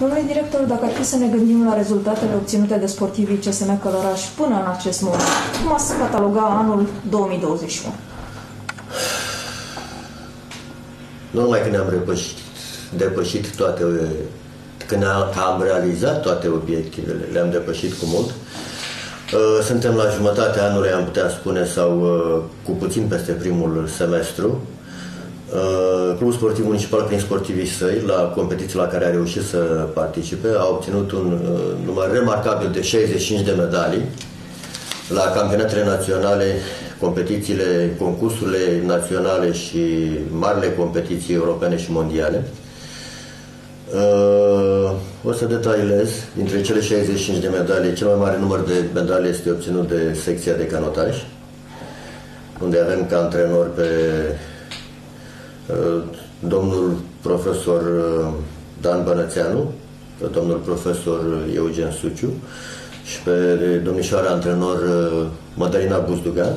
Domnule director, dacă ar fi să ne gândim la rezultatele obținute de sportivii CSM Călărași până în acest moment, cum ați cataloga anul 2021? Nu numai că ne-am depășit toate, când am realizat toate obiectivele, le-am depășit cu mult. Suntem la jumătatea anului, am putea spune, sau cu puțin peste primul semestru. Clubul Sportiv Municipal, prin sportivii săi, la competiția la care a reușit să participe, a obținut un număr remarcabil de 65 de medalii la campionatele naționale, competițiile, concursurile naționale și marile competiții europene și mondiale. O să detaliez. Dintre cele 65 de medalii, cel mai mare număr de medalii este obținut de secția de canotaj, unde avem ca antrenor pe domnul profesor Dan Banatianu, pe domnul profesor Eugen Suciu și pe domnișoara antrenor Mădălina Buzdugan.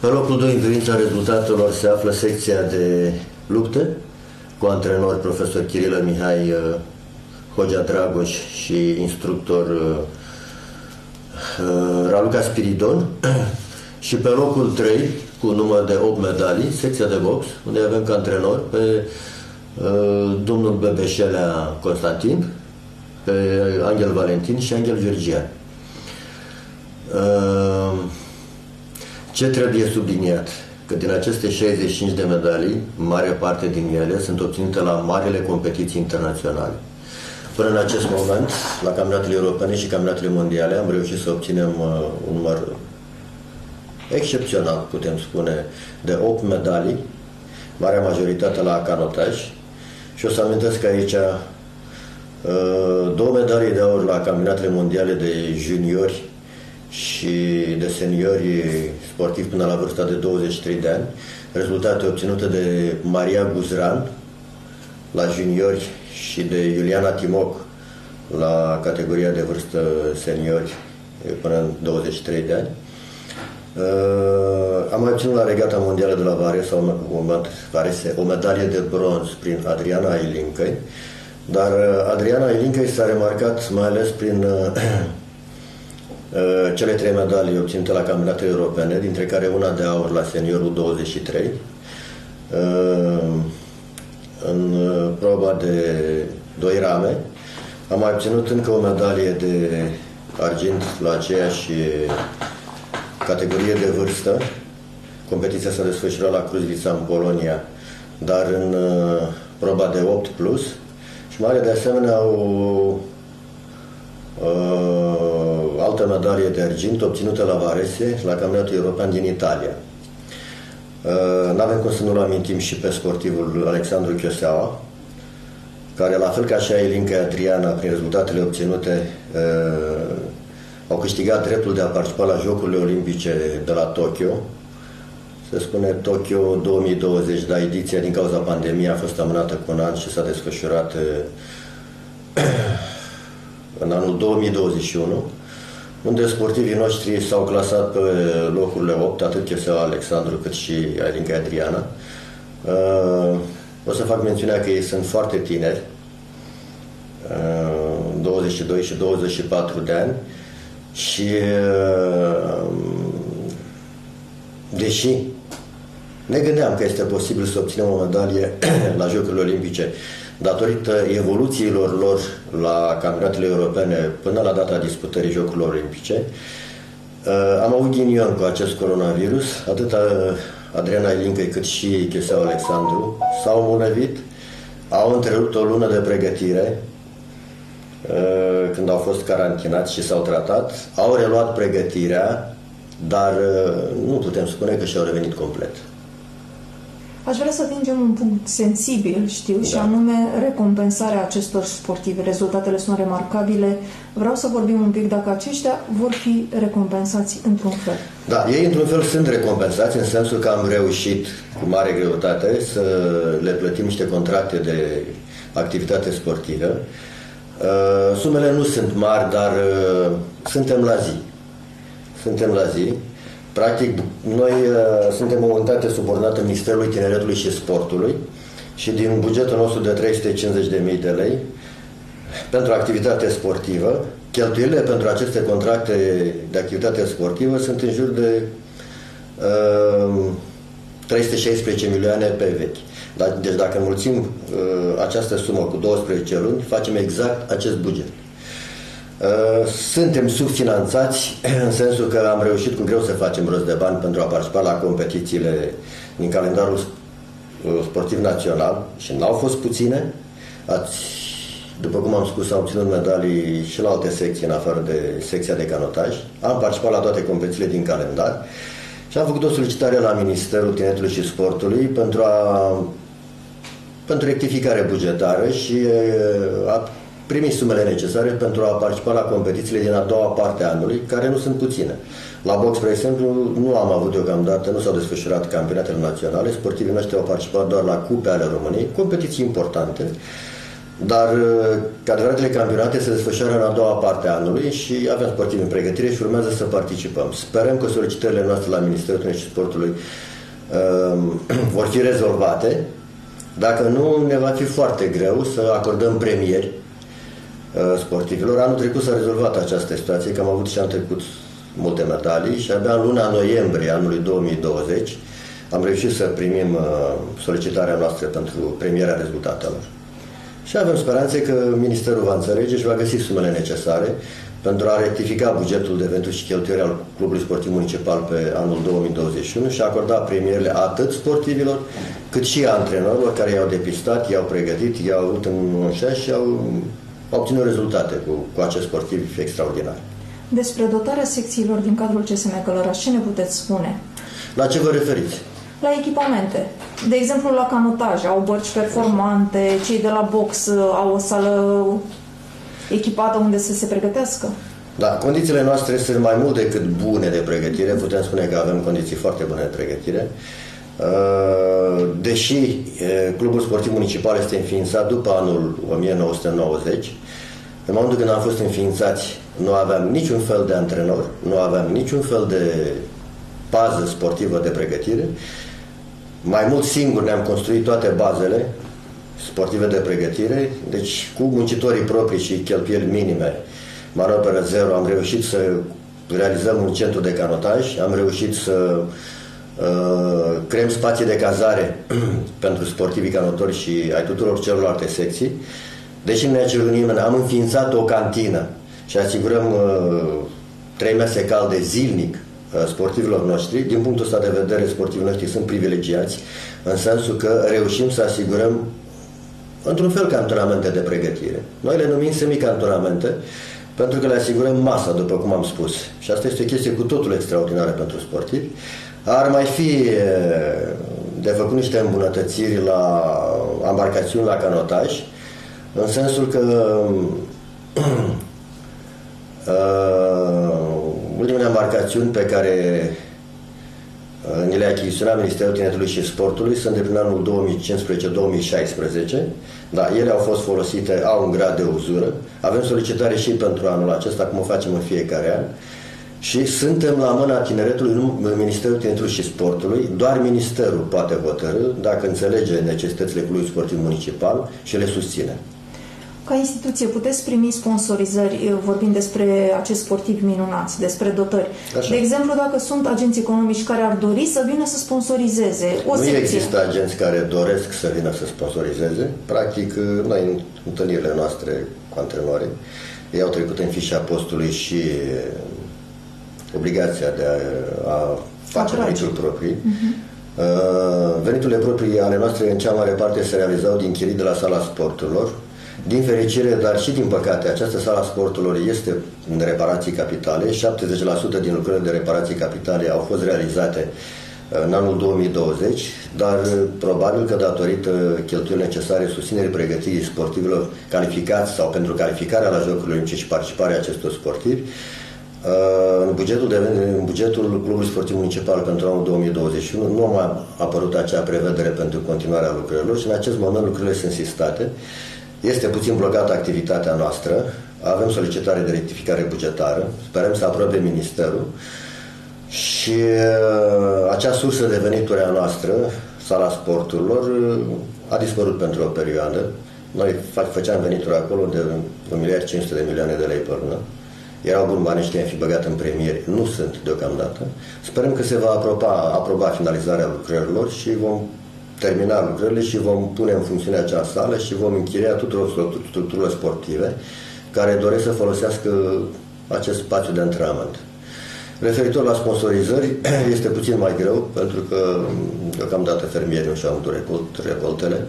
Pe locul 2, în privința rezultatelor, se află secția de lupte, cu antrenor profesor Chirilă Mihai, Hogea Dragoș și instructor Raluca Spiridon. Și pe locul 3, cu număr de 8 medalii, secția de box, unde avem ca antrenor pe domnul Bebeșel Constantin, pe Angel Valentin și Angel Vergia. Ce trebuie subliniat? Că din aceste 65 de medalii, mare parte din ele sunt obținute la marile competiții internaționale. Până în acest moment, la campionatele europene și campionatele mondiale, am reușit să obținem un număr excepțional, putem spune, de 8 medalii, marea majoritate la canotaj. Și o să amintesc că aici două medalii de aur la campionatele mondiale de juniori și de seniori sportivi până la vârsta de 23 de ani, rezultate obținute de Maria Guzran la juniori și de Iuliana Timoc la categoria de vârstă seniori până în 23 de ani. Am obținut la regata mondială de la Varese o medalie de bronz prin Adriana Ailincăi, dar Adriana Ailincăi s-a remarcat mai ales prin cele 3 medalii obținute la campionatele europene, dintre care una de aur la seniorul 23, în proba de 2 rame. Am mai obținut încă o medalie de argint la aceeași categorie de vârstă. Competiția s-a desfășurat la Cruzlița, în Polonia, dar în proba de 8+. Și mai are de asemenea o altă medalie de argint obținută la Varese, la Campionatul European din Italia. N-avem cum să nu-l amintim și pe sportivul Alexandru Chioșa, care, la fel ca și Ailinca Adriana, prin rezultatele obținute, au câștigat dreptul de a participa la Jocurile Olimpice de la Tokyo. Se spune Tokyo 2020, dar ediția, din cauza pandemiei, a fost amânată cu un an și s-a desfășurat în anul 2021, unde sportivii noștri s-au clasat pe locurile 8, atât Chioșa Alexandru cât și Ailinca Adriana. O să fac mențiunea că ei sunt foarte tineri, 22 și 24 de ani, și deși ne gândeam că este posibil să obținem o medalie la Jocurile Olimpice, datorită evoluțiilor lor la campionatele europene până la data disputării Jocurilor Olimpice, am avut ghinion cu acest coronavirus. Atât Adriana Ailincăi cât și Chioșa Alexandru s-au îmbolnăvit, au întrerupt o lună de pregătire când au fost carantinați și s-au tratat, au reluat pregătirea, dar nu putem spune că și-au revenit complet. Aș vrea să atingem un punct sensibil, știu, da, și anume recompensarea acestor sportivi. Rezultatele sunt remarcabile. Vreau să vorbim un pic dacă aceștia vor fi recompensați într-un fel. Da, ei într-un fel sunt recompensați, în sensul că am reușit cu mare greutate să le plătim niște contracte de activitate sportivă. Sumele nu sunt mari, dar suntem la zi. Suntem la zi. Practic, noi suntem o unitate subordonată Ministerului Tineretului și Sportului și din bugetul nostru de 350.000 de lei pentru activitate sportivă. Cheltuielile pentru aceste contracte de activitate sportivă sunt în jur de 316 milioane pe vechi. Deci dacă înmulțim această sumă cu 12 luni, facem exact acest buget. Suntem subfinanțați în sensul că am reușit cu greu să facem rost de bani pentru a participa la competițiile din calendarul sportiv național și n-au fost puține. După cum am spus, am obținut medalii și la alte secții, în afară de secția de canotaj. Am participat la toate competițiile din calendar și am făcut o solicitare la Ministerul Tineretului și Sportului pentru rectificare bugetară și a primi sumele necesare pentru a participa la competițiile din a doua parte a anului, care nu sunt puține. La box, spre exemplu, nu am avut deocamdată, nu s-au desfășurat campionatele naționale, sportivii noștri au participat doar la cupe ale României, competiții importante, dar adevăratele campionate se desfășoară în a doua parte a anului și avem sportivi în pregătire și urmează să participăm. Sperăm că solicitările noastre la Ministerul Tineretului și Sportului vor fi rezolvate. Dacă nu, ne va fi foarte greu să acordăm premieri sportivilor. Anul trecut s-a rezolvat această situație, că am avut și anul trecut multe medalii și abia în luna noiembrie anului 2020 am reușit să primim solicitarea noastră pentru premierea rezultatelor. Și avem speranțe că Ministerul va înțelege și va găsi sumele necesare pentru a rectifica bugetul de venituri și cheltuieli al Clubului Sportiv Municipal pe anul 2021 și a acorda premierile atât sportivilor, cât și antrenorilor care i-au depistat, i-au pregătit, i-au avut în șași și au obținut rezultate cu acest sportiv extraordinar. Despre dotarea secțiilor din cadrul CSM Călărași, ce ne puteți spune? La ce vă referiți? La echipamente. De exemplu, la canotaj au bărci performante, cei de la box au o sală echipată unde să se pregătească. Da, condițiile noastre sunt mai mult decât bune de pregătire. Putem spune că avem condiții foarte bune de pregătire. Deși Clubul Sportiv Municipal este înființat după anul 1990, în momentul când am fost înființați nu aveam niciun fel de antrenor, nu aveam niciun fel de bază sportivă de pregătire. Mai mult singur ne-am construit toate bazele sportive de pregătire, deci cu muncitorii proprii și cheltuieli minime, manoperă zero, am reușit să realizăm un centru de canotaj, am reușit să creăm spații de cazare pentru sportivii canotori și ai tuturor celorlalte secții. Deși ne-a cerut nimeni, am înființat o cantină și asigurăm 3 mese calde zilnic sportivilor noștri. Din punctul ăsta de vedere, sportivii noștri sunt privilegiați în sensul că reușim să asigurăm într-un fel cantonamente de pregătire. Noi le numim semicantonamente pentru că le asigurăm masa, după cum am spus. Și asta este o chestie cu totul extraordinară pentru sportivi. Ar mai fi de făcut niște îmbunătățiri la ambarcațiuni, la canotaj, în sensul că ultimele embarcațiuni pe care ni le achiziționa Ministerul Tineretului și Sportului sunt de prin anul 2015-2016. Da, ele au fost folosite, au un grad de uzură. Avem solicitare și pentru anul acesta, cum o facem în fiecare an. Și suntem la mâna tineretului, nu Ministerul Tineretului și Sportului, doar Ministerul poate hotărâ dacă înțelege necesitățile Clubului Sportiv Municipal și le susține. Ca instituție puteți primi sponsorizări, vorbind despre acești sportivi minunați, despre dotări. Așa. De exemplu, dacă sunt agenți economici care ar dori să vină să sponsorizeze o secție. Nu există agenți care doresc să vină să sponsorizeze. Practic, noi în întâlnirile noastre cu antrenorii, ei au trecut în fișa postului și obligația de a face venitul propriu. Veniturile proprii ale noastre în cea mare parte se realizau din chirii de la sala sporturilor. Din fericire, dar și din păcate, această sală a sporturilor este în reparații capitale. 70% din lucrările de reparații capitale au fost realizate în anul 2020, dar probabil că datorită cheltuielilor necesare susținerii pregătirii sportivilor calificați sau pentru calificarea la Jocurile Olimpice și participarea acestor sportivi, în bugetul Clubului Sportiv Municipal pentru anul 2021 nu a mai apărut acea prevedere pentru continuarea lucrărilor și în acest moment lucrurile sunt sistate. Este puțin blocată activitatea noastră, avem solicitare de rectificare bugetară, sperăm să aprobe Ministerul și acea sursă de venituri a noastră, sala sporturilor, a dispărut pentru o perioadă. Noi făceam venituri acolo de 1.500 de milioane de lei pe lună. Erau buni bani, știam fi băgat în premieri. Nu sunt deocamdată. Sperăm că se va aproba finalizarea lucrărilor și vom termina lucrările și vom pune în funcțiune acea sală și vom închiria tuturor structurilor sportive care doresc să folosească acest spațiu de antrenament. Referitor la sponsorizări, este puțin mai greu, pentru că deocamdată fermierii nu și-au întors recoltele.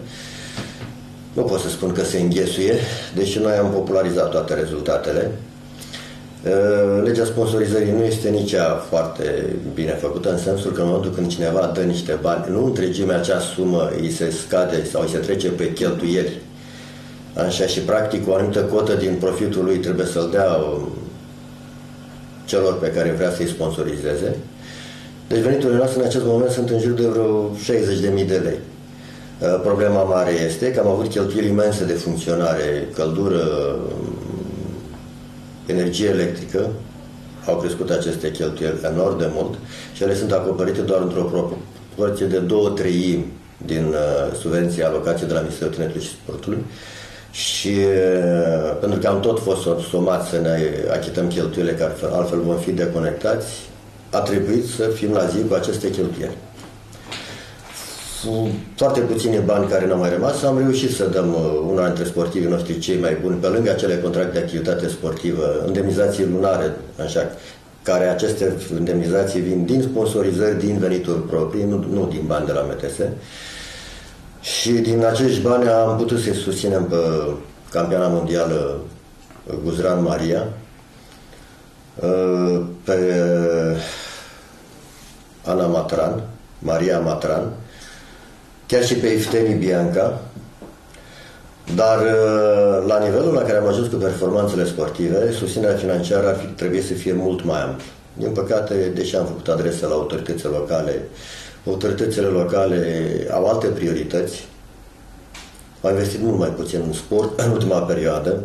Nu pot să spun că se înghesuie, deși noi am popularizat toate rezultatele. Legea sponsorizării nu este nici ea foarte bine făcută, în sensul că în momentul când cineva dă niște bani, nu întregimea acea sumă îi se scade sau îi se trece pe cheltuieli. Așa, și practic o anumită cotă din profitul lui trebuie să-l dea celor pe care vrea să-i sponsorizeze. Deci veniturile noastre în acest moment sunt în jur de vreo 60.000 de lei. Problema mare este că am avut cheltuieli imense de funcționare, căldură, energie electrică, au crescut aceste cheltuieli enorm de mult și ele sunt acoperite doar într-o proporție de 2/3 din subvenția alocației de la Ministerul Tineretului și Sportului. Și pentru că am tot fost somați să ne achităm cheltuielile, care altfel vom fi deconectați, a trebuit să fim la zi cu aceste cheltuieli. Cu foarte puțini bani care ne-au mai rămas, am reușit să dăm una dintre sportivii noștri cei mai buni, pe lângă acele contracte de activitate sportivă, indemnizații lunare, așa, care aceste indemnizații vin din sponsorizări, din venituri proprii, nu din bani de la MTS. Și din acești bani am putut să-i susținem pe campioana mondială Guzran Maria, pe Ana Matran, Maria Matran, chiar și pe Ifteni Bianca, dar la nivelul la care am ajuns cu performanțele sportive, susținerea financiară trebuie să fie mult mai amplă. Din păcate, deși am făcut adrese la autoritățile locale, autoritățile locale au alte priorități, au investit mult mai puțin în sport în ultima perioadă,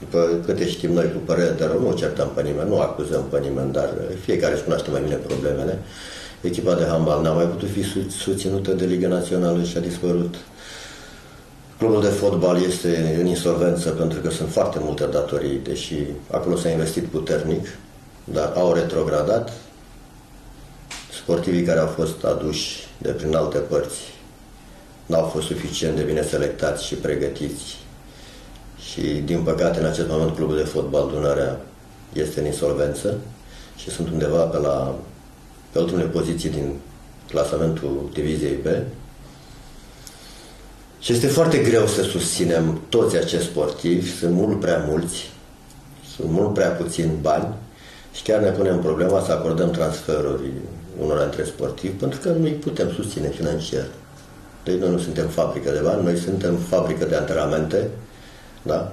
după câte știm noi, cu părere de rău, nu certăm pe nimeni, nu acuzăm pe nimeni, dar fiecare își cunoaște mai bine problemele. Echipa de handbal n-a mai putut fi susținută de Liga Națională și a dispărut. Clubul de fotbal este în insolvență pentru că sunt foarte multe datorii, deși acolo s-a investit puternic, dar au retrogradat. Sportivii care au fost aduși de prin alte părți n-au fost suficient de bine selectați și pregătiți și, din păcate, în acest moment Clubul de Fotbal Dunărea este în insolvență și sunt undeva pe ultimele poziții din clasamentul Diviziei B. Și este foarte greu să susținem toți acești sportivi, sunt mult prea mulți, sunt mult prea puțini bani și chiar ne punem problema să acordăm transferuri unora dintre sportivi, pentru că nu îi putem susține financiar. Deci noi nu suntem fabrică de bani, noi suntem fabrică de antrenamente. Da?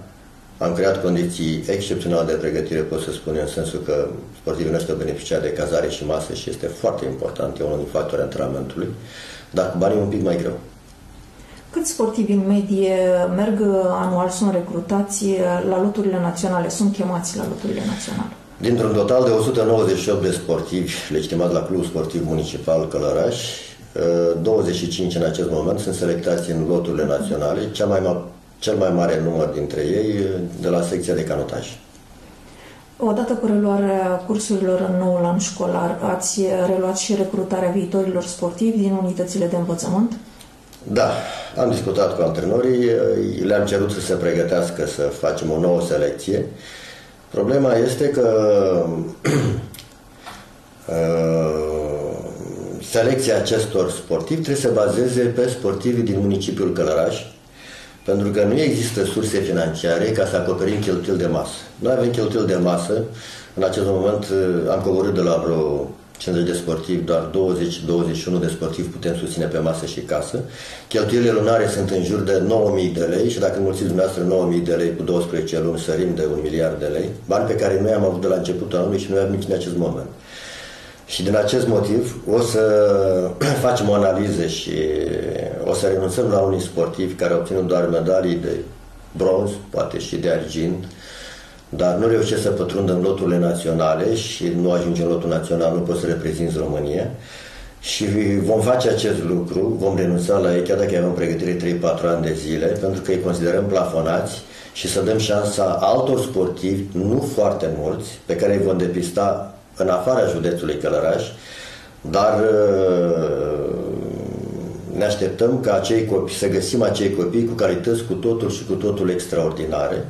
Am creat condiții excepționale de pregătire, pot să spun, în sensul că sportivii noștri beneficiază de cazare și masă și este foarte important, e unul din factorii antrenamentului, dar cu banii e un pic mai greu. Câți sportivi în medie merg anual, sunt recrutați la loturile naționale, sunt chemați la loturile naționale? Dintr-un total de 198 de sportivi legitimați la Clubul Sportiv Municipal Călărași, 25 în acest moment sunt selectați în loturile naționale, cel mai mare număr dintre ei de la secția de canotaj. Odată cu reluarea cursurilor în noul an școlar, ați reluat și recrutarea viitorilor sportivi din unitățile de învățământ? Da, am discutat cu antrenorii, le-am cerut să se pregătească să facem o nouă selecție. Problema este că selecția acestor sportivi trebuie să se bazeze pe sportivii din municipiul Călărași, pentru că nu există surse financiare ca să acoperim cheltuieli de masă. Noi avem cheltuieli de masă, în acest moment am coborât de la vreo 50 de sportivi, doar 20-21 de sportivi putem susține pe masă și casă. Cheltuielile lunare sunt în jur de 9.000 de lei și dacă înmulțiți dumneavoastră 9.000 de lei cu 12 luni, sărim de 1 miliard de lei, bani pe care noi am avut de la începutul anului și nu avem nici în acest moment. Și din acest motiv o să facem o analiză și o să renunțăm la unii sportivi care au obținut doar medalii de bronz, poate și de argint, dar nu reușesc să pătrundă în loturile naționale și nu ajunge în lotul național, nu poți să reprezinți România. Și vom face acest lucru, vom renunța la ei, chiar dacă avem pregătire 3-4 ani de zile, pentru că îi considerăm plafonați și să dăm șansa altor sportivi, nu foarte mulți, pe care îi vom depista în afara județului Călăraș, dar ne așteptăm ca acei copii, să găsim acei copii cu calități cu totul și cu totul extraordinare,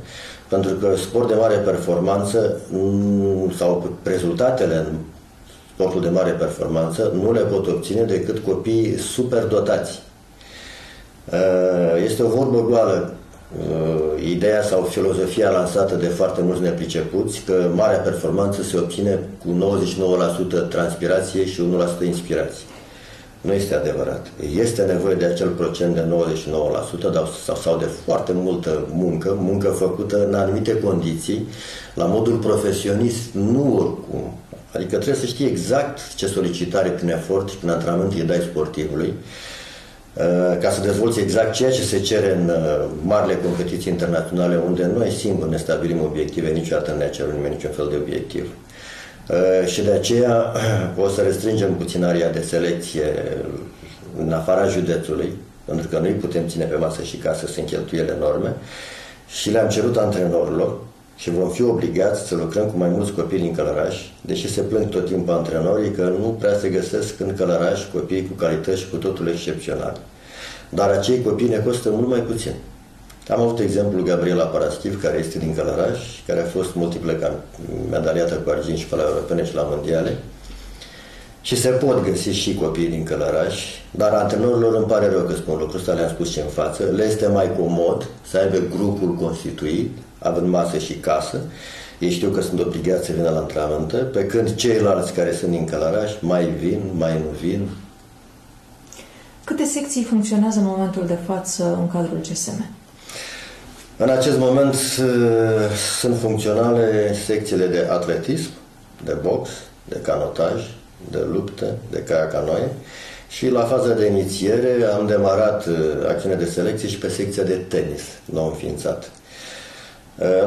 pentru că sport de mare performanță sau rezultatele în sportul de mare performanță nu le pot obține decât copii super dotați. Este o vorbă goală, ideea sau filozofia lansată de foarte mulți nepricepuți că marea performanță se obține cu 99% transpirație și 1% inspirație. Nu este adevărat. Este nevoie de acel procent de 99% sau de foarte multă muncă făcută în anumite condiții, la modul profesionist, nu oricum. Adică trebuie să știi exact ce solicitare prin efort și prin antrenament îi dai sportivului, ca să dezvolți exact ceea ce se cere în marile competiții internaționale, unde noi singuri ne stabilim obiective, niciodată nu ne cerem nimeni niciun fel de obiectiv. Și de aceea o să restrângem puțin aria de selecție în afara județului, pentru că noi putem ține pe masă și casă, sunt cheltuiele enorme, și le-am cerut antrenorilor și vom fi obligați să lucrăm cu mai mulți copii din Călăraș, deși se plâng tot timpul antrenorii că nu prea se găsesc în Călăraș copii cu calități și cu totul excepționale. Dar acei copii ne costă mult mai puțin. Am avut exemplul Gabriela Paraschiv, care este din Călăraș, care a fost multiplă medaliată cu argint și pe la europene și la mondiale. Și se pot găsi și copiii din Călăraș, dar antrenorilor îmi pare rău că spun lucrul ăsta, le-am spus ce în față, le este mai comod să aibă grupul constituit, având masă și casă, ei știu că sunt obligați să vină la antrenamente, pe când ceilalți care sunt din Călăraș mai vin, mai nu vin. Câte secții funcționează în momentul de față în cadrul CSM? În acest moment sunt funcționale secțiile de atletism, de box, de canotaj, de luptă, de canoe și la faza de inițiere am demarat acțiunea de selecție și pe secția de tenis, nou înființat.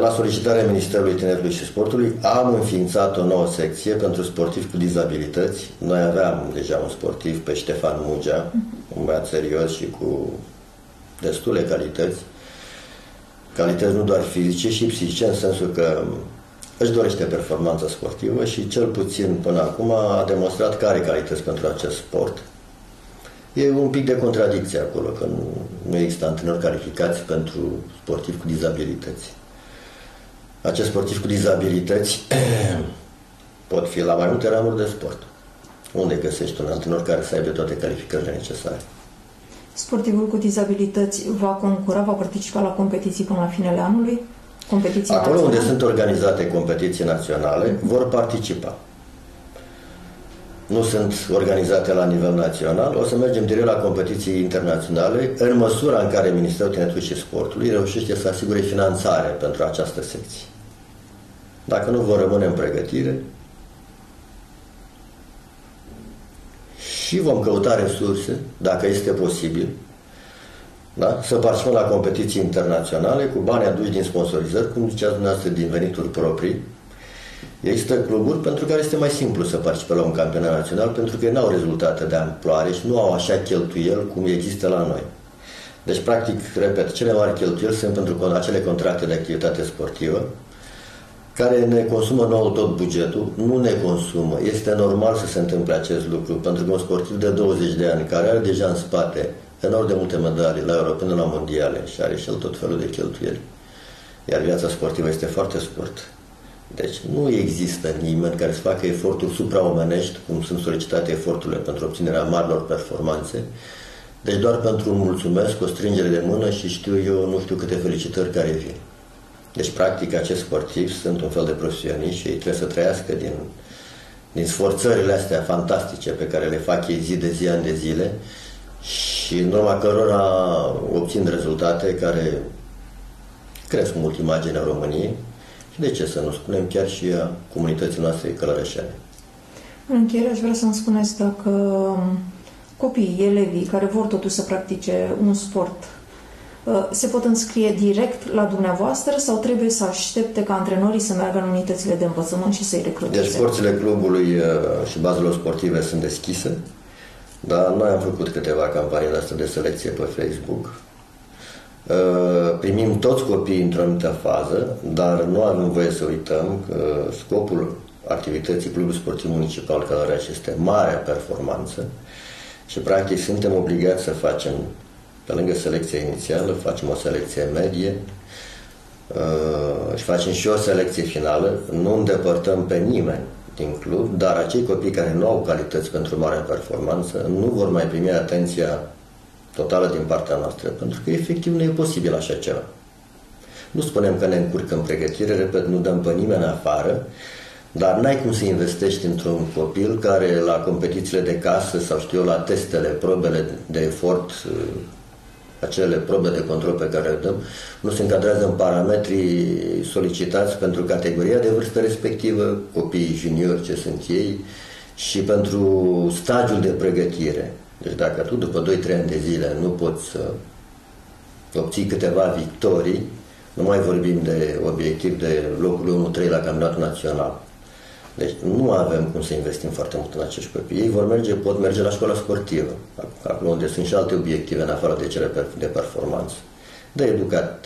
La solicitarea Ministerului Tineretului și Sportului am înființat o nouă secție pentru sportivi cu dizabilități. Noi aveam deja un sportiv pe Ștefan Mugea, un băiat serios și cu destule calități. Calități nu doar fizice, și psihice, în sensul că își dorește performanța sportivă și cel puțin până acum a demonstrat că are calități pentru acest sport. E un pic de contradicție acolo, că nu există antrenori calificați pentru sportivi cu dizabilități. Acești sportivi cu dizabilități pot fi la mai multe ramuri de sport. Unde găsești un antrenor care să aibă toate calificările necesare? Sportivul cu dizabilități va concura, va participa la competiții până la finele anului? Competiții acolo naționale? Unde sunt organizate competiții naționale, vor participa. Nu sunt organizate la nivel național, o să mergem direct la competiții internaționale, în măsura în care Ministerul Tineretului și Sportului reușește să asigure finanțare pentru această secție. Dacă nu, vor rămâne în pregătire și vom căuta resurse, dacă este posibil, da? Să participăm la competiții internaționale cu bani aduși din sponsorizări, cum ziceați dumneavoastră, din venituri proprii. Există cluburi pentru care este mai simplu să participe la un campionat național, pentru că n-au rezultate de amploare și nu au așa cheltuieli cum există la noi. Deci, practic, repet, cele mari cheltuieli sunt pentru acele contracte de activitate sportivă, care ne consumă nouă tot bugetul, nu ne consumă. Este normal să se întâmple acest lucru, pentru că un sportiv de 20 de ani, care are deja în spate enorm de multe medalii, la europene, la mondiale, și are și el tot felul de cheltuieli. Iar viața sportivă este foarte scurtă. Deci nu există nimeni care să facă eforturi supraomenești, cum sunt solicitate eforturile pentru obținerea marilor performanțe, deci doar pentru un mulțumesc, o strângere de mână și știu eu, nu știu câte felicitări care vin. Deci, practic, acești sportivi sunt un fel de profesioniști și ei trebuie să trăiască din sforțările astea fantastice pe care le fac ei zi de zi, ani de zile și în urma cărora obțin rezultate care cresc mult imaginea României și, de ce să nu spunem, chiar și a comunității noastre călărășene. În încheiere, aș vrea să-mi spuneți dacă copiii, elevii care vor totuși să practice un sport se pot înscrie direct la dumneavoastră sau trebuie să aștepte ca antrenorii să meargă în unitățile de învățământ și să-i recruteze? Deci, porțile clubului și bazelor sportive sunt deschise. Dar noi am făcut câteva campanii de asta de selecție pe Facebook. Primim toți copiii într-o anumită fază, dar nu avem voie să uităm că scopul activității Clubului Sportiv Municipal Călărași este marea performanță și practic suntem obligați să facem, pe lângă selecția inițială, facem o selecție medie și facem și o selecție finală. Nu îndepărtăm pe nimeni din club, dar acei copii care nu au calități pentru mare performanță nu vor mai primi atenția totală din partea noastră, pentru că efectiv nu e posibil așa ceva. Nu spunem că ne încurcăm în pregătire, repet, nu dăm pe nimeni afară, dar n-ai cum să investești într-un copil care la competițiile de casă sau știu eu, la testele, probele de efort, acele probe de control pe care le dăm, nu se încadrează în parametrii solicitați pentru categoria de vârstă respectivă, copiii juniori ce sunt ei, și pentru stagiul de pregătire. Deci dacă tu după 2-3 ani de zile nu poți să obții câteva victorii, nu mai vorbim de obiectiv de locul 1-3 la campionatul național. Deci nu avem cum să investim foarte mult în acești copii. Ei pot merge la școala sportivă, acolo unde sunt și alte obiective în afară de cele de performanță.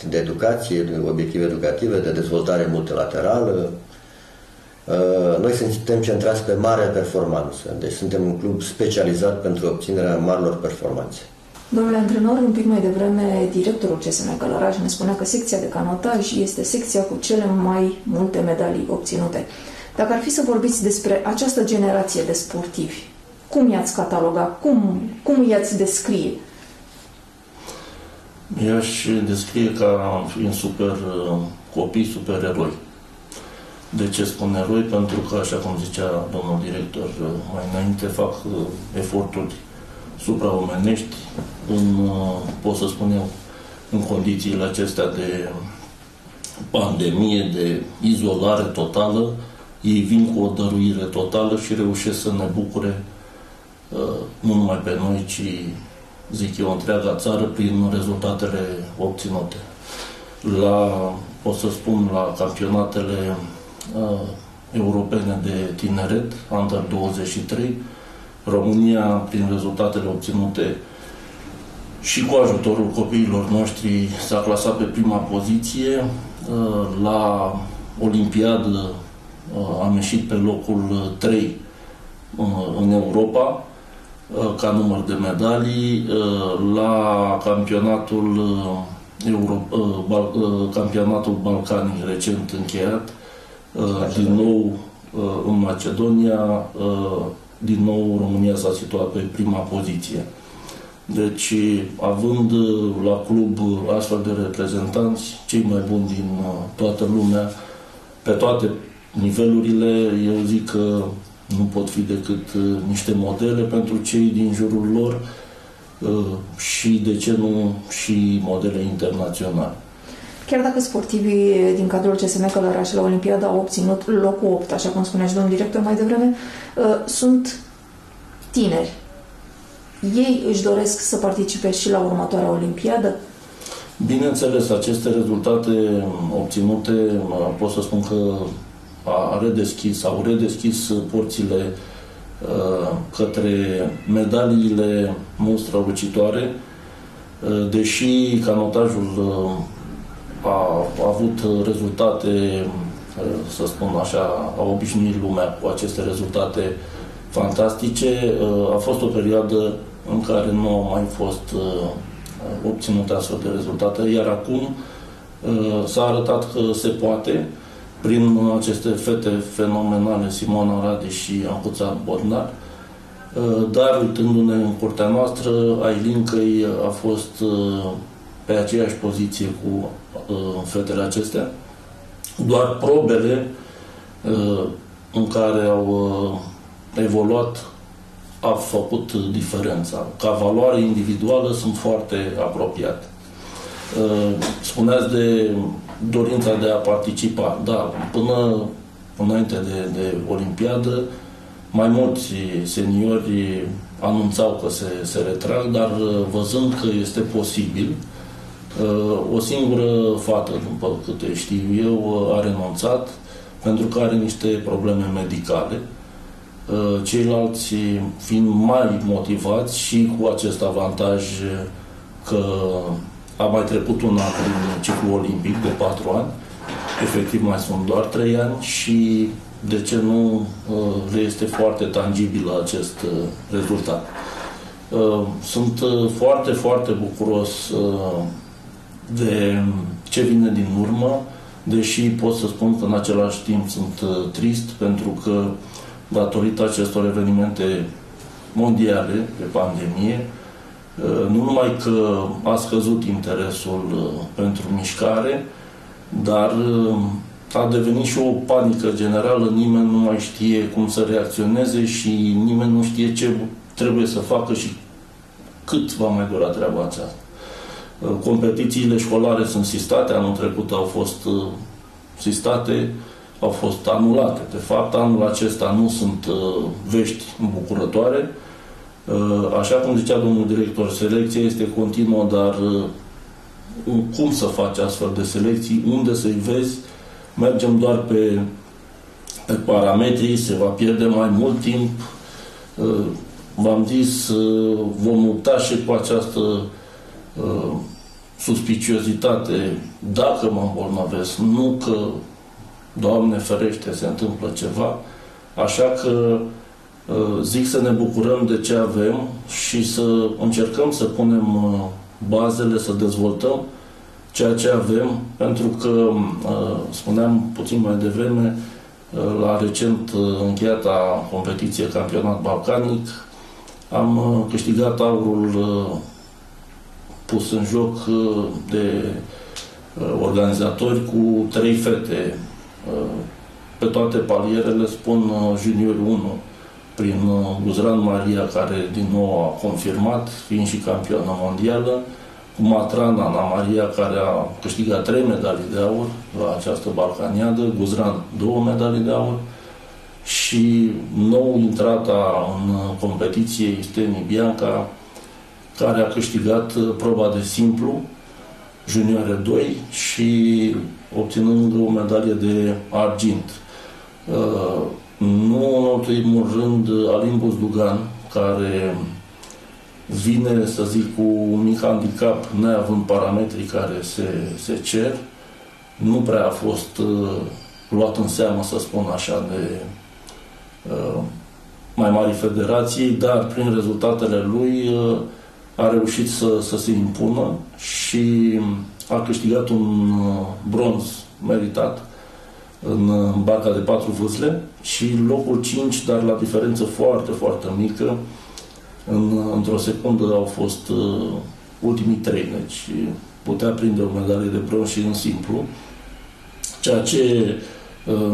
De educație, de obiective educative, de dezvoltare multilaterală. Noi suntem centrați pe mare performanță, deci suntem un club specializat pentru obținerea marilor performanțe. Domnule antrenor, un pic mai devreme, directorul CSM Călărași ne spunea că secția de canotaj este secția cu cele mai multe medalii obținute. Dacă ar fi să vorbiți despre această generație de sportivi, cum i-ați cataloga, cum i-ați descrie? I-aș descrie ca fiind copii supereroi. De ce spun eroi? Pentru că, așa cum zicea domnul director mai înainte, fac eforturi supraomenești, pot să spun eu, în condițiile acestea de pandemie, de izolare totală. Ei vin cu o dăruire totală și reușesc să ne bucure nu numai pe noi, ci, zic eu, întreaga țară prin rezultatele obținute. Pot să spun, la campionatele europene de tineret, Under 23, România, prin rezultatele obținute și cu ajutorul copiilor noștri, s-a clasat pe prima poziție. La Olimpiadă am ieșit pe locul 3 în Europa, ca număr de medalii. La campionatul balcanic recent încheiat, din nou în Macedonia, din nou România s-a situat pe prima poziție. Deci, având la club astfel de reprezentanți, cei mai buni din toată lumea, pe toate nivelurile, eu zic că nu pot fi decât niște modele pentru cei din jurul lor și, de ce nu, și modele internaționale. Chiar dacă sportivii din cadrul CSM Călărași la Olimpiadă au obținut locul 8, așa cum spunea și domnul director mai devreme, sunt tineri. Ei își doresc să participe și la următoarea Olimpiadă? Bineînțeles, aceste rezultate obținute, pot să spun că au redeschis porțile către medaliile mult strălucitoare, deși canotajul a avut rezultate, să spun așa, a obișnuit lumea cu aceste rezultate fantastice. A fost o perioadă în care nu au mai fost obținute astfel de rezultate, iar acum s-a arătat că se poate prin aceste fete fenomenale, Simona Rad și Ancuța Botnar. Dar, uitându-ne în curtea noastră, Ailincăi a fost pe aceeași poziție cu fetele acestea. Doar probele în care au evoluat a făcut diferența. Ca valoare individuală sunt foarte apropiate. Spuneați de dorința de a participa. Da, până înainte de Olimpiadă, mai mulți seniori anunțau că se retrag, dar văzând că este posibil, o singură fată, după câte știu eu, a renunțat pentru că are niște probleme medicale ceilalți fiind mai motivați și cu acest avantaj că a mai trecut un an din ciclul olimpic de 4 ani, efectiv mai sunt doar 3 ani și de ce nu le este foarte tangibil acest rezultat. Sunt foarte, foarte bucuros de ce vine din urmă, deși pot să spun că în același timp sunt trist, pentru că datorită acestor evenimente mondiale de pandemie, nu numai că a scăzut interesul pentru mișcare, dar a devenit și o panică generală, nimeni nu mai știe cum să reacționeze și nimeni nu știe ce trebuie să facă și cât va mai dura treaba aceasta. Competițiile școlare sunt sistate, anul trecut au fost sistate, au fost anulate. De fapt, anul acesta nu sunt vești îmbucurătoare. Așa cum zicea domnul director, selecția este continuă, dar cum să faci astfel de selecții, unde să-i vezi, mergem doar pe parametri, se va pierde mai mult timp. V-am zis, vom lupta și cu această suspiciozitate, dacă mă îmbolnăvesc, nu că, Doamne ferește, se întâmplă ceva, așa că zic să ne bucurăm de ce avem și să încercăm să punem bazele, să dezvoltăm ceea ce avem, pentru că, spuneam puțin mai devreme, la recent încheiata competiție Campionat Balcanic, am câștigat aurul pus în joc de organizatori cu 3 fete. Pe toate palierele, spun junior 1, prin Guzran Maria, care din nou a confirmat, fiind și campioană mondială, cu Matran Ana Maria, care a câștigat 3 medalii de aur la această balcaniadă, Guzran 2 medalii de aur, și nou intrata în competiție, Ifteni Bianca, care a câștigat proba de simplu, junioare 2, și obținând o medalie de argint. Nu în ultimul rând, Alin Buzdugan, care vine, să zic, cu un mic handicap, neavând parametrii care se cer, nu prea a fost luat în seamă, să spun așa, de mai mari federații, dar prin rezultatele lui a reușit să se impună și a câștigat un bronz meritat în barca de 4 vâsle și locul 5, dar la diferență foarte, foarte mică. Într-o secundă au fost ultimii 3, deci putea prinde o medalie de bronz și în simplu, ceea ce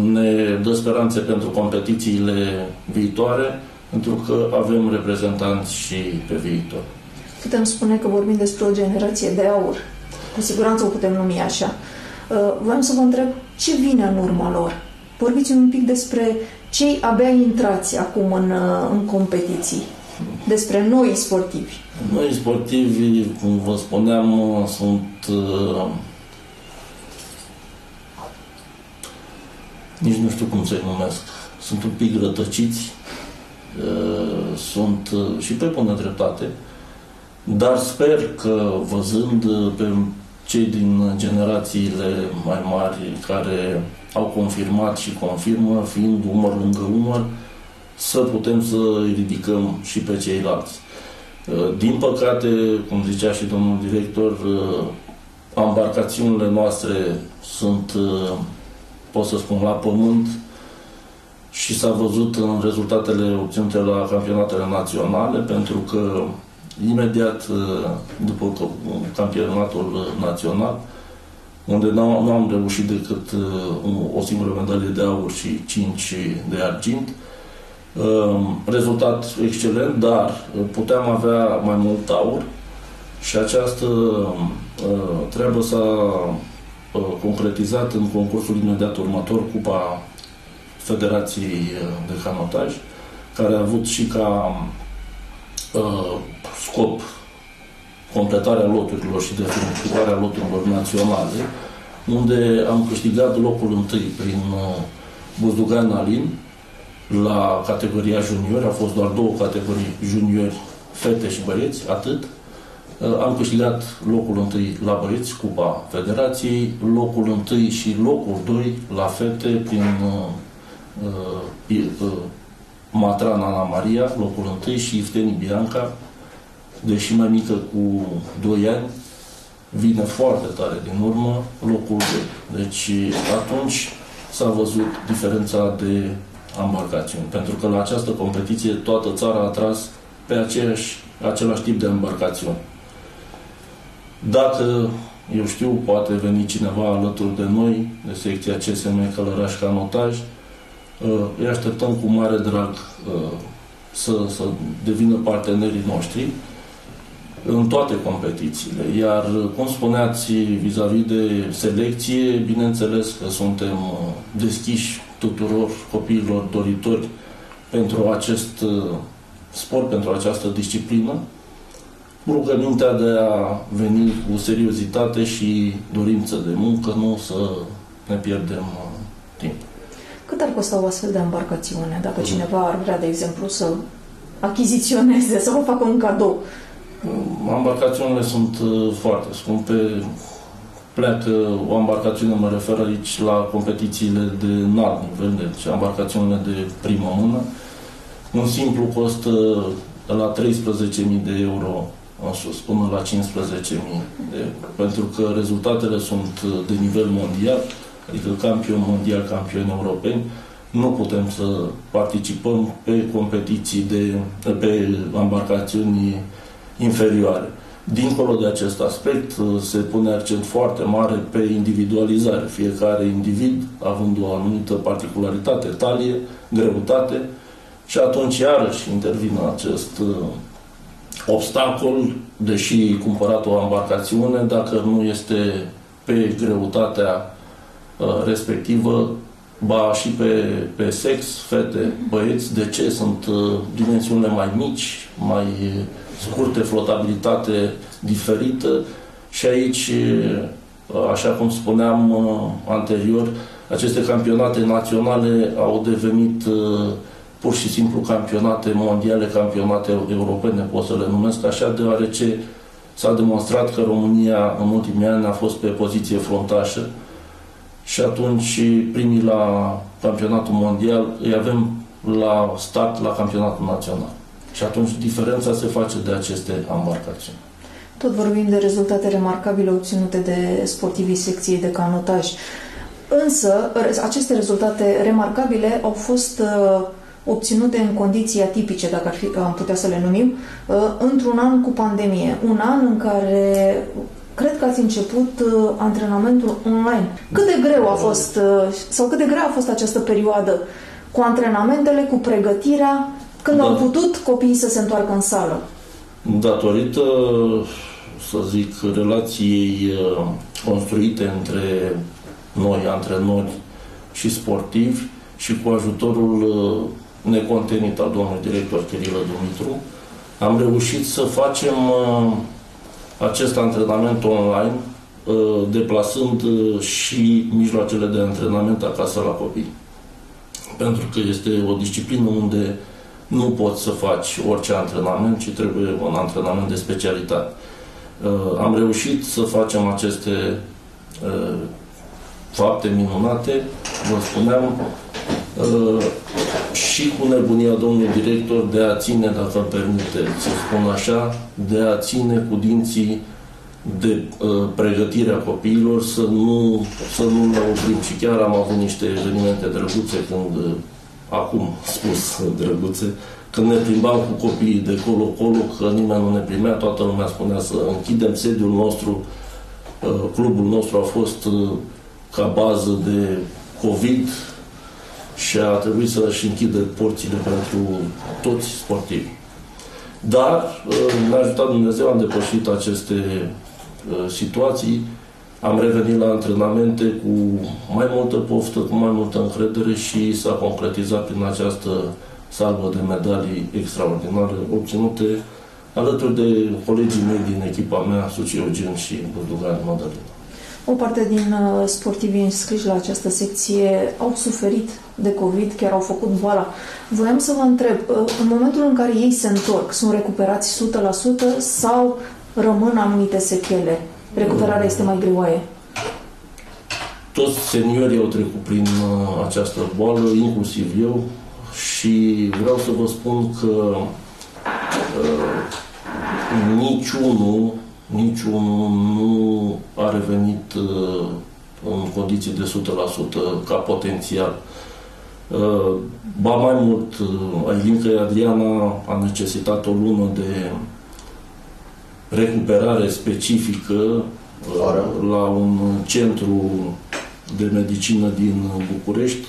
ne dă speranțe pentru competițiile viitoare, pentru că avem reprezentanți și pe viitor. Putem spune că vorbim despre o generație de aur. Cu siguranță o putem numi așa. Vreau să vă întreb ce vine în urma lor. Vorbiți-mi un pic despre cei abia intrați acum în competiții. Despre noi sportivi. Noi sportivi, cum vă spuneam, sunt... nici nu știu cum să-i numesc. Sunt un pic rătăciți. Sunt și pe bună dreptate. Dar sper că, văzând pe cei din generațiile mai mari care au confirmat și confirmă, fiind umăr lângă umăr, să putem să îi ridicăm și pe ceilalți. Din păcate, cum zicea și domnul director, ambarcațiunile noastre sunt, pot să spun, la pământ și s-a văzut în rezultatele obținute la campionatele naționale, pentru că imediat după campionatul național, unde nu am reușit decât o singură medalie de aur și 5 de argint, rezultat excelent, dar puteam avea mai mult aur și această treabă s-a concretizat în concursul imediat următor, Cupa Federației de Canotaj, care a avut și ca scop completarea loturilor și definitivarea loturilor naționale, unde am câștigat locul 1 prin Buzdugan Alin, la categoria juniori, au fost doar două categorii, juniori, fete și băieți, atât. Am câștigat locul întâi la băieți, Cupa Federației, locul întâi și locul 2 la fete prin Matran Ana Maria, locul întâi, și Ifteni Bianca, deși mai mică cu 2 ani, vine foarte tare din urmă, locul 2. Deci atunci s-a văzut diferența de ambarcațiuni, pentru că la această competiție toată țara a atras pe același tip de ambarcațiuni. Dacă, eu știu, poate veni cineva alături de noi, de secția CSM Călărași Canotaj, îi așteptăm cu mare drag să devină partenerii noștri în toate competițiile. Iar, cum spuneați, vis-a-vis de selecție, bineînțeles că suntem deschiși tuturor copiilor doritori pentru acest sport, pentru această disciplină. Rugămintea de a veni cu seriozitate și dorință de muncă, nu să ne pierdem timp. Cât ar costa o astfel de embarcațiune? Dacă cineva ar vrea, de exemplu, să achiziționeze, să vă facă un cadou? Embarcațiunile sunt foarte scumpe. Pleacă o embarcațiune, mă refer aici la competițiile de înalt nivel, deci embarcațiunile de primă mână. Un simplu costă de la 13.000 de euro în sus, până la 15.000 de euro. Pentru că rezultatele sunt de nivel mondial, adică campion mondial, campioni europeni. Nu putem să participăm pe competiții pe embarcațiuni inferioare. Dincolo de acest aspect, se pune accent foarte mare pe individualizare. Fiecare individ, având o anumită particularitate, talie, greutate, și atunci iarăși intervine acest obstacol, deși e cumpărat o embarcațiune, dacă nu este pe greutatea respectivă, ba și pe sex, fete, băieți, de ce sunt dimensiunile mai mici, mai scurte, flotabilitate diferită, și aici, așa cum spuneam anterior, aceste campionate naționale au devenit pur și simplu campionate mondiale, campionate europene, pot să le numesc așa, deoarece s-a demonstrat că România în ultimii ani a fost pe poziție frontașă și atunci primii la campionatul mondial îi avem la start la campionatul național. Și atunci diferența se face de aceste embarcațiuni. Tot vorbim de rezultate remarcabile obținute de sportivii secției de canotaj. Însă, aceste rezultate remarcabile au fost obținute în condiții atipice, dacă am putea să le numim, într-un an cu pandemie. Un an în care cred că ați început antrenamentul online. Cât de greu a fost, sau cât de grea a fost această perioadă cu antrenamentele, cu pregătirea, când au putut copiii să se întoarcă în sală? Datorită, să zic, relației construite între noi, antrenori și sportivi, și cu ajutorul necontenit al domnului director Terilă Dumitru, am reușit să facem acest antrenament online, deplasând și mijloacele de antrenament acasă la copii. Pentru că este o disciplină unde nu poți să faci orice antrenament, ci trebuie un antrenament de specialitate. Am reușit să facem aceste fapte minunate, vă spuneam, și cu nebunia domnului director de a ține, dacă îmi permite să spun așa, de a ține cu dinții de pregătirea copiilor, să nu ne oprim. Și chiar am avut niște evenimente drăguțe când, acum spus drăguțe, când ne plimbam cu copiii de colo-colo, că nimeni nu ne primea, toată lumea spunea să închidem sediul nostru, clubul nostru a fost ca bază de COVID, și a trebuit să-și închidă porțile pentru toți sportivii. Dar ne-a ajutat Dumnezeu, am depășit aceste situații, am revenit la antrenamente cu mai multă poftă, cu mai multă încredere și s-a concretizat prin această salvă de medalii extraordinare obținute alături de colegii mei din echipa mea, Suciu Eugen și Buzdugan Mădălina. O parte din sportivii înscriși la această secție au suferit de COVID, chiar au făcut boala. Voiam să vă întreb, în momentul în care ei se întorc, sunt recuperați 100% sau rămân anumite sechele? Recuperarea este mai greoaie? Toți seniorii au trecut prin această boală, inclusiv eu, și vreau să vă spun că niciunul nu a revenit în condiții de 100% ca potențial. Ba mai mult, Ailincăi Adriana a necesitat o lună de recuperare specifică la un centru de medicină din București,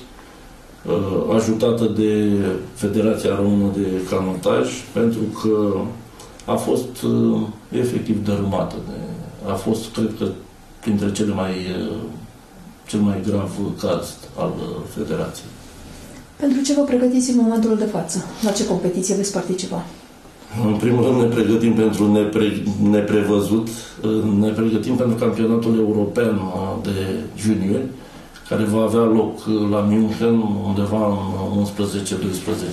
ajutată de Federația Română de Canotaj, pentru că a fost efectiv dărâmată. A fost, cred că, printre cel mai grav caz al Federației. Pentru ce vă pregătiți în momentul de față? La ce competiție veți participa? În primul rând ne pregătim pentru neprevăzut. Ne pregătim pentru campionatul european de juniori, care va avea loc la München undeva în 11-12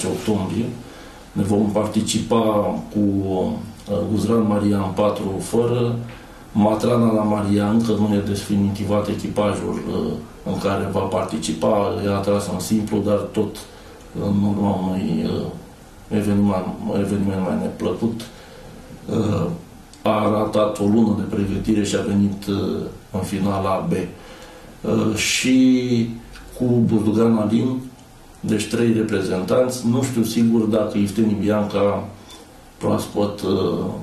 octombrie. Ne vom participa cu Guzran Maria în 4 fără, Matran Ana Maria, încă nu e definitivat echipajul în care va participa, e atras în simplu, dar tot în urma unui eveniment mai neplăcut. A ratat o lună de pregătire și a venit în final la B. Și cu Buzdugan Alin, deci 3 reprezentanți. Nu știu sigur dacă Ifteni Bianca, proaspăt,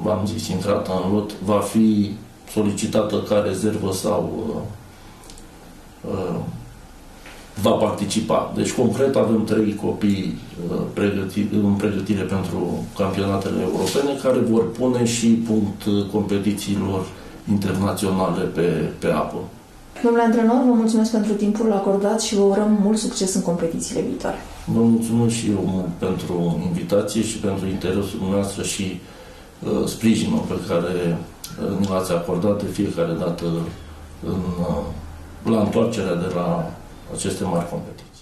v-am zis, intrată în lot, va fi solicitată ca rezervă sau va participa. Deci, concret, avem 3 copii în pregătire pentru campionatele europene, care vor pune și punct competițiilor internaționale pe apă. Domnule antrenor, vă mulțumesc pentru timpul acordat și vă urăm mult succes în competițiile viitoare. Vă mulțumesc și eu mult pentru invitație și pentru interesul dumneavoastră și sprijinul pe care ne l-ați acordat de fiecare dată la întoarcerea de la aceste mari competiții.